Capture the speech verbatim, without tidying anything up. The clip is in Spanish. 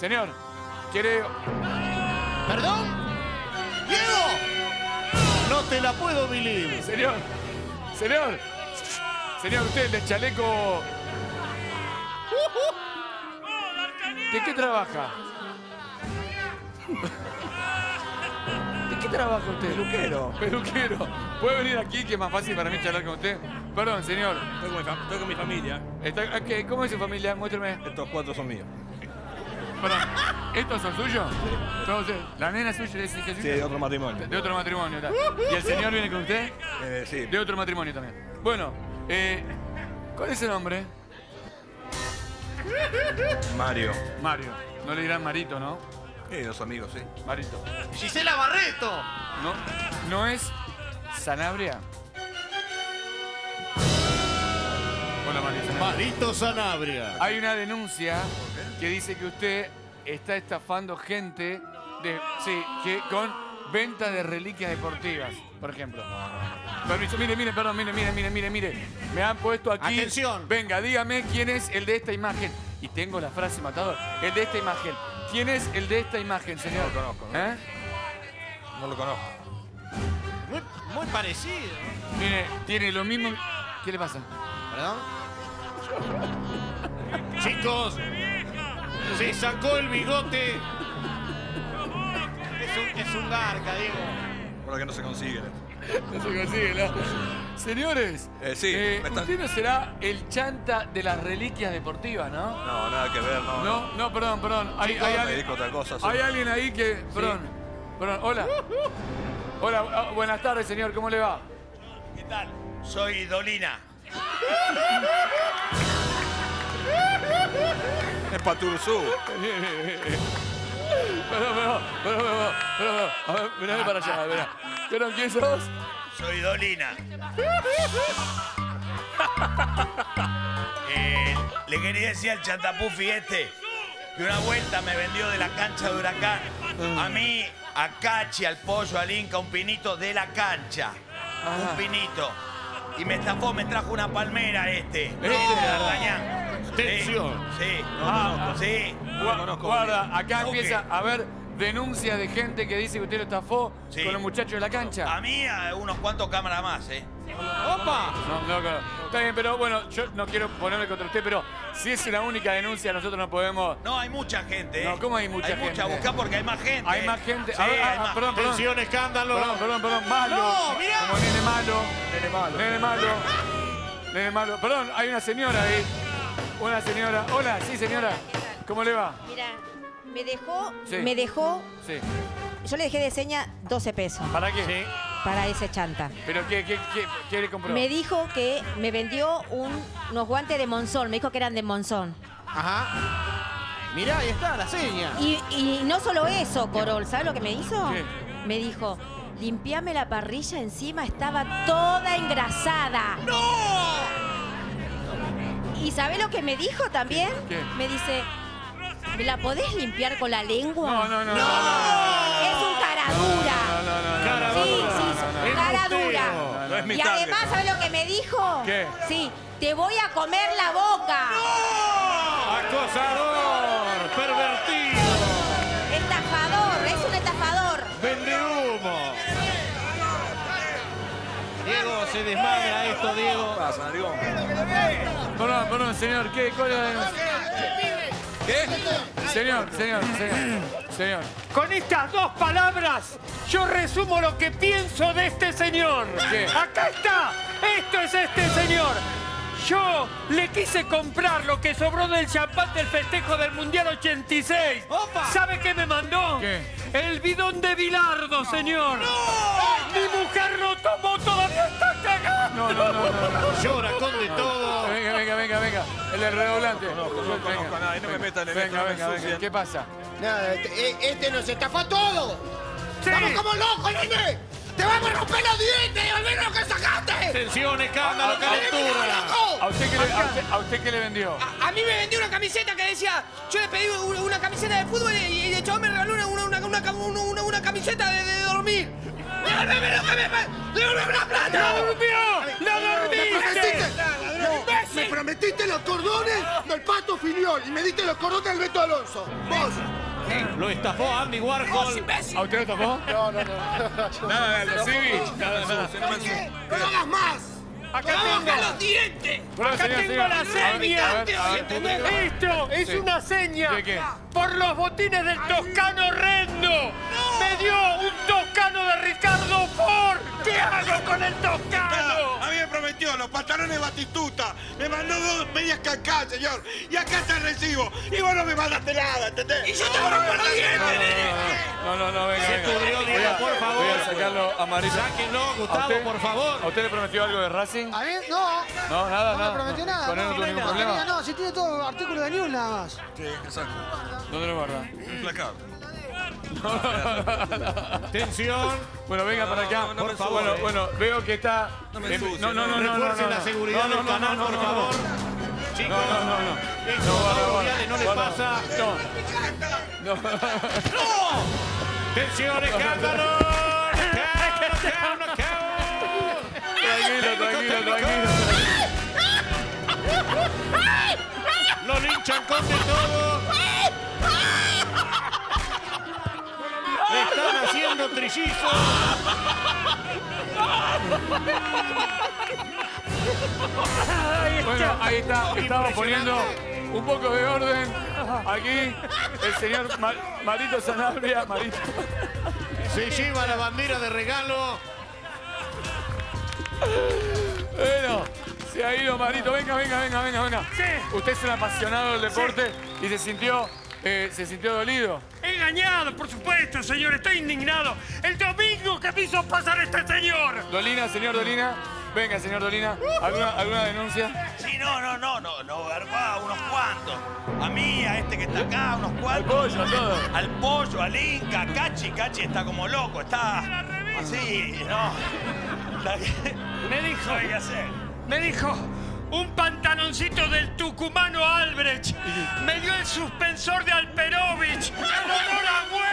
Señor, ¿quiere...? ¿Perdón? ¡Diego! No te la puedo believe. Señor, señor. Señor, usted es de chaleco... ¿De qué trabaja? ¿De qué trabaja usted? Peluquero. Peluquero. ¿Puede venir aquí que es más fácil para mí charlar con usted? Perdón, señor. Estoy con mi, estoy con mi familia. Está, okay. ¿Cómo es su familia? Muéstrame. Estos cuatro son míos. Perdón, ¿estos son suyos? Sí. Entonces, ¿la nena suya es hija suya? Sí, de otro matrimonio. De otro matrimonio, tal. ¿Y el señor viene con usted? Eh, sí. De otro matrimonio también. Bueno, eh, ¿cuál es el nombre? Mario. Mario. No le dirán Marito, ¿no? Eh, los amigos, sí. Marito. ¡Gisela Barreto! ¿No, no es Sanabria? Hola, Mario Sanabria. Marito Sanabria. Hay una denuncia que dice que usted está estafando gente de, sí, que con venta de reliquias deportivas, por ejemplo. Permiso, mire, mire, perdón, mire, mire, mire, mire, mire. Me han puesto aquí. Atención. Venga, dígame quién es el de esta imagen. Y tengo la frase matador. El de esta imagen. ¿Quién es el de esta imagen, señor? No lo conozco. ¿No? ¿Eh? No lo conozco. Muy, muy parecido. Mire, tiene lo mismo. ¿Qué le pasa? ¿Perdón? Chicos, se sacó el bigote. Es un, es un garca, digo. Por lo que no se consigue. No se consigue, ¿no? Señores, eh, sí, eh, están... usted no será el chanta de las reliquias deportivas, ¿no? No, nada que ver, no. No, no, perdón, perdón. Hay, hay, alguien, otra cosa, hay alguien ahí que... Sí. Perdón, perdón, hola. Hola, buenas tardes, señor, ¿cómo le va? ¿Qué tal? Soy Dolina. Es Paturzu. Perdón, perdón, perdón, perdón, perdón. A ver, mirame para allá, mirá. ¿Pero quién sos? Soy Dolina. eh, le quería decir al chantapufi este que una vuelta me vendió de la cancha de Huracán. A mí, a Cachi, al Pollo, al Inca, un pinito de la cancha. Ajá. Un pinito. Y me estafó, me trajo una palmera este. Este de Ardañán. Tensión. Sí, sí, no, ah, conozco, sí. No conozco, guarda, acá okay. Empieza a haber denuncias de gente que dice que usted lo estafó sí. Con los muchachos de la cancha. A mí, a unos cuantos cámaras más, ¿eh? ¡Opa! No, no, no. Está bien, pero bueno, yo no quiero ponerme contra usted, pero si es la única denuncia, nosotros no podemos... No, hay mucha gente, ¿eh? No, ¿cómo hay mucha hay gente? Hay mucha, buscá porque hay más gente. Hay más gente. Sí, a ver, hay ah, más. Perdón, perdón. Tensión, escándalo. Perdón, perdón, perdón. Malo. No, mirá. Como nene malo. Nene malo. Nene malo. Nene malo. Perdón, hay una señora ahí. Hola, señora. Hola, sí, señora. ¿Cómo le va? Mira, me dejó, sí. me dejó... Sí. Yo le dejé de seña doce pesos. ¿Para qué? Sí. Para ese chanta. ¿Pero qué, qué, qué, qué le compró? Me dijo que me vendió un, unos guantes de Monzón. Me dijo que eran de Monzón. Ajá. Mirá, ahí está la seña. Y, y no solo eso, Corol. ¿Sabes lo que me hizo? ¿Qué? Me dijo, limpiame la parrilla encima. Estaba toda engrasada. ¡No! ¿Y sabés lo que me dijo también? ¿Qué? Me dice, ¿me la podés limpiar con la lengua? No, no, no. ¡No! Es un cara dura. No, no, no, no, no, sí, no, no, sí, no, no, cara dura. No, no, no. Y además, ¿sabés lo que me dijo? ¿Qué? Sí, te voy a comer la boca. ¡No! Acosador, pervertido. Estafador, es un estafador. Vende humo. Diego, se desmaya esto, Diego. ¿Qué pasa, Diego? Perdón, perdón, señor. ¿Qué? ¿Cuál es la denuncia? ¿Qué? Señor, señor, señor, señor. Con estas dos palabras, yo resumo lo que pienso de este señor. ¿Qué? Acá está. Esto es este señor. Yo le quise comprar lo que sobró del champán del festejo del Mundial ochenta y seis. ¡Opa! ¿Sabe qué me mandó? ¿Qué? El bidón de Bilardo, señor. ¡No! ¡Mi mujer lo tomó! ¡Todavía está cagando! No, no, no, no, no. Llora, conde todo. Venga, venga, venga, venga. El de redoblante. No, no, no, no conozco a nadie. No me metan en venga, venga, venga. ¿Qué pasa? Nada, este, este nos estafó todo. Sí. ¡Vamos como locos, nene! ¡Te vamos a romper los dientes! ¡Al menos lo que sacaste! ¡Tensión, escándalo, captura! ¿A usted qué le, a usted, a usted qué le vendió? A, a mí me vendió una camiseta que decía... Yo le pedí una, una camiseta de fútbol y, y el chabón me regaló una, una, una, una, una, una camiseta de, de dormir. ¡Devolveme lo que me... ¡Devolveme la plata! ¡La durmió! ¡La dormiste! ¡Me prometiste! diste los cordones del Pato Filión y me diste los cordones del Beto Alonso. Vos. Lo estafó Andy Warhol. ¿A usted lo estafó? No, no, no. Nada, lo Civich. Nada, nada. ¡No lo hagas más! ¡Acá tengo los dientes! ¡Acá tengo la seña! ¡Esto es una seña! ¡Por los botines del toscano horrendo! ¡Me dio un toscano de Ricardo Ford! ¿Qué hago con el toscano? A mí me prometió los pantalones de Batistuta. Me mandó dos medias cacá, señor. Y acá está el recibo. Y vos no me mandaste nada, ¿entendés? ¡Y yo te rompo los dientes, nene! No, no, no, venga, venga. Se pudrió, Diego, por favor. Voy a sacarlo a Marito. Sáquenlo, Gustavo, por favor. ¿A usted le prometió algo de Racing? A mí, no. No, nada, nada. No me prometió nada. Con él no tuvo ningún problema. No, si tiene todo artículo de news, nada más. Sí, exacto. ¿Dónde lo guarda? Implacable. Tensión. Bueno, venga para acá. Por favor. Bueno, bueno, veo que está... No, no, no, no. Refuercen la seguridad del canal, por favor. Chicos, no, no, no. No les pasa. No. ¡No! ¡Tensión, escándalo! Tranquilo, tranquilo, tranquilo. Lo linchan con de todo. Le están haciendo trillizos. Bueno, ahí está. Estamos poniendo un poco de orden. Aquí, el señor Mar Marito Sanabria, Marito. Se lleva la bandera de regalo. Bueno, se ha ido Marito. Venga, venga, venga, venga, venga. Sí. Usted es un apasionado del deporte, sí, y se sintió, eh, se sintió dolido. Engañado, por supuesto, señor. Estoy indignado. El domingo que me hizo pasar este señor. Dolina, señor Dolina. Venga, señor Dolina, ¿alguna, alguna denuncia? Sí, no, no, no, no, no, a unos cuantos. A mí, a este que está acá, unos cuantos. Al pollo, a todos. Al pollo, al Inca, Cachi, Cachi está como loco, está así, no. La... Me dijo, ¿qué hacer? Me dijo, un pantaloncito del Tucumano Albrecht. Me dio el suspensor de Alperovich. ¡El olor a huevo!